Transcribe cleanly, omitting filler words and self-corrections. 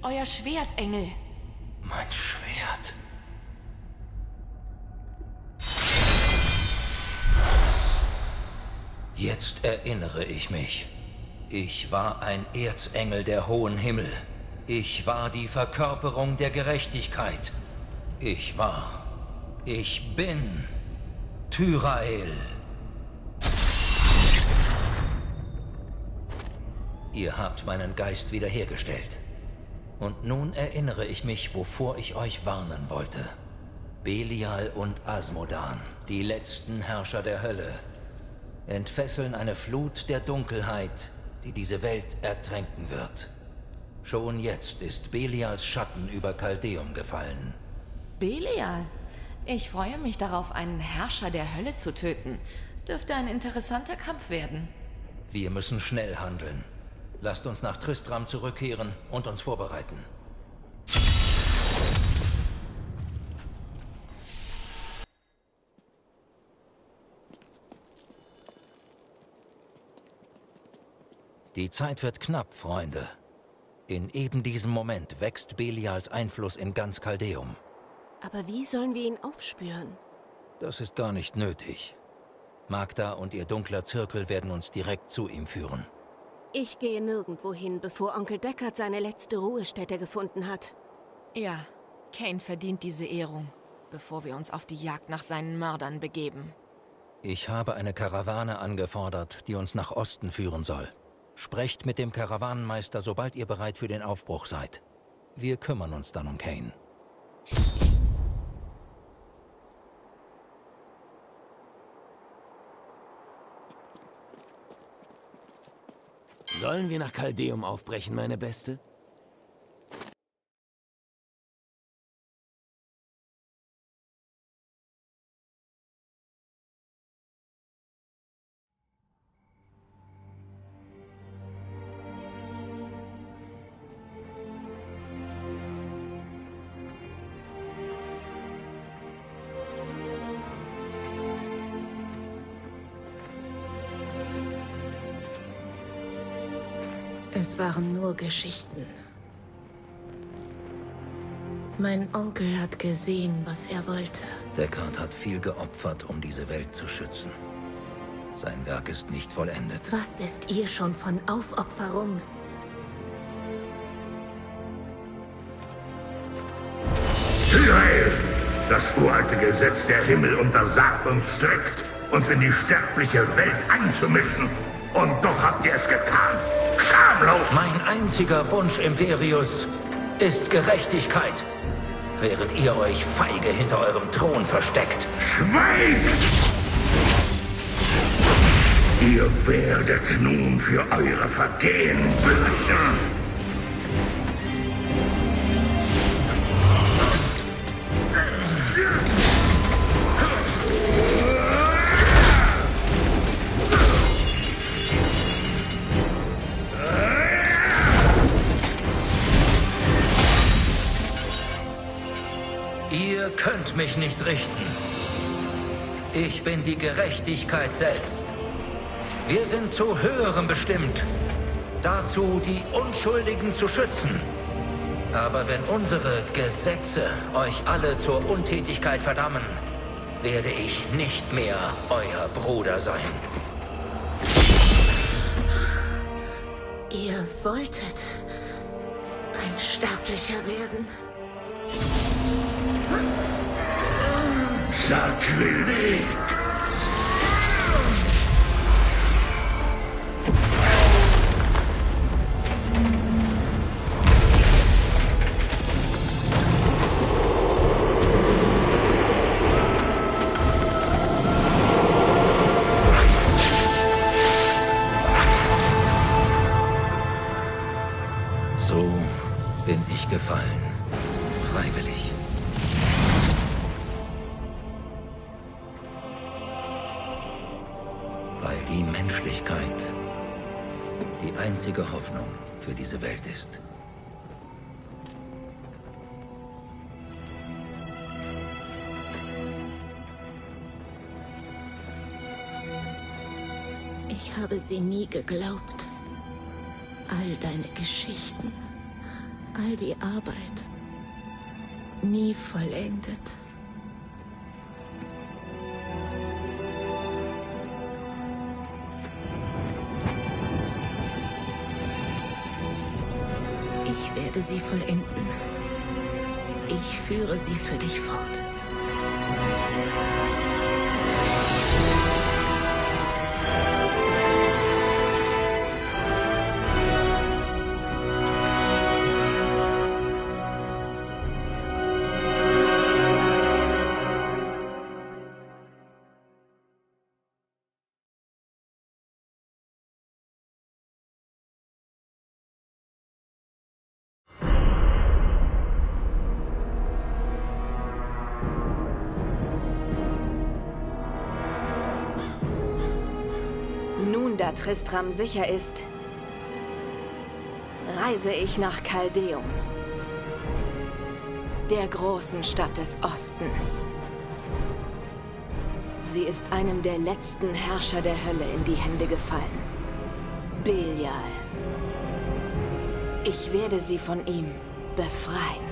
Hebt euer Schwert, Engel. Mein Schwert. Jetzt erinnere ich mich. Ich war ein Erzengel der hohen Himmel. Ich war die Verkörperung der Gerechtigkeit. Ich war. Ich bin. Tyrael. Ihr habt meinen Geist wiederhergestellt. Und nun erinnere ich mich, wovor ich euch warnen wollte. Belial und Asmodan, die letzten Herrscher der Hölle, entfesseln eine Flut der Dunkelheit, die diese Welt ertränken wird. Schon jetzt ist Belials Schatten über Caldeum gefallen. Belial? Ich freue mich darauf, einen Herrscher der Hölle zu töten. Dürfte ein interessanter Kampf werden. Wir müssen schnell handeln. Lasst uns nach Tristram zurückkehren und uns vorbereiten. Die Zeit wird knapp, Freunde. In eben diesem Moment wächst Belials Einfluss in ganz Caldeum. Aber wie sollen wir ihn aufspüren? Das ist gar nicht nötig. Magda und ihr dunkler Zirkel werden uns direkt zu ihm führen. Ich gehe nirgendwo hin, bevor Onkel Deckard seine letzte Ruhestätte gefunden hat. Ja, Cain verdient diese Ehrung, bevor wir uns auf die Jagd nach seinen Mördern begeben. Ich habe eine Karawane angefordert, die uns nach Osten führen soll. Sprecht mit dem Karawanenmeister, sobald ihr bereit für den Aufbruch seid. Wir kümmern uns dann um Cain. Sollen wir nach Caldeum aufbrechen, meine Beste? Es waren nur Geschichten. Mein Onkel hat gesehen, was er wollte. Deckard hat viel geopfert, um diese Welt zu schützen. Sein Werk ist nicht vollendet. Was wisst ihr schon von Aufopferung? Cyriel! Das uralte Gesetz der Himmel untersagt uns strikt, uns in die sterbliche Welt einzumischen. Und doch habt ihr es getan! Schamlos! Mein einziger Wunsch, Imperius, ist Gerechtigkeit, während ihr euch feige hinter eurem Thron versteckt. Schweigt! Ihr werdet nun für eure Vergehen büßen! Mich nicht richten. Ich bin die Gerechtigkeit selbst. Wir sind zu Höherem bestimmt, dazu die Unschuldigen zu schützen. Aber wenn unsere Gesetze euch alle zur Untätigkeit verdammen, werde ich nicht mehr euer Bruder sein. Ihr wolltet ein Sterblicher werden. Sakrileg! So bin ich gefallen, freiwillig. Weil die Menschlichkeit die einzige Hoffnung für diese Welt ist. Ich habe sie nie geglaubt. All deine Geschichten, all die Arbeit nie vollendet. Ich werde sie vollenden. Ich führe sie für dich fort. Da Tristram sicher ist, reise ich nach Caldeum, der großen Stadt des Ostens. Sie ist einem der letzten Herrscher der Hölle in die Hände gefallen, Belial. Ich werde sie von ihm befreien.